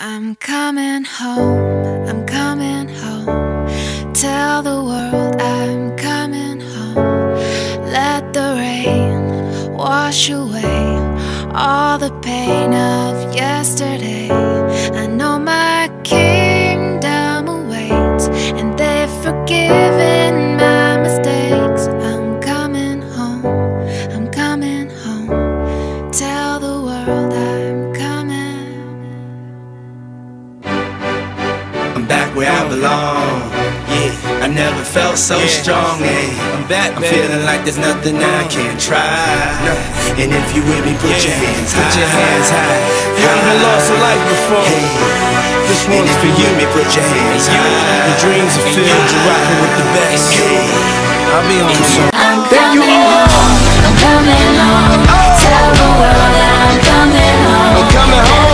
I'm coming home, I'm coming home. Tell the world I'm coming home. Let the rain wash away all the pain of yesterday. I know my kingdom awaits, and they've forgiven my mistakes. I'm coming home, I'm coming home. Tell the world I'm coming. I'm back where I belong. Yeah, I never felt so strong. Yeah. I'm back, I'm feeling like there's nothing I can't try. And if you with me, put your hands high. Put your hands high. Haven't lost a life before. This one's for you. Me, put your hands high. Your dreams are filled. You're rocking with the best. I'll be on the show. I'm coming home. I'm coming home. Tell the world I'm coming home. I'm coming home.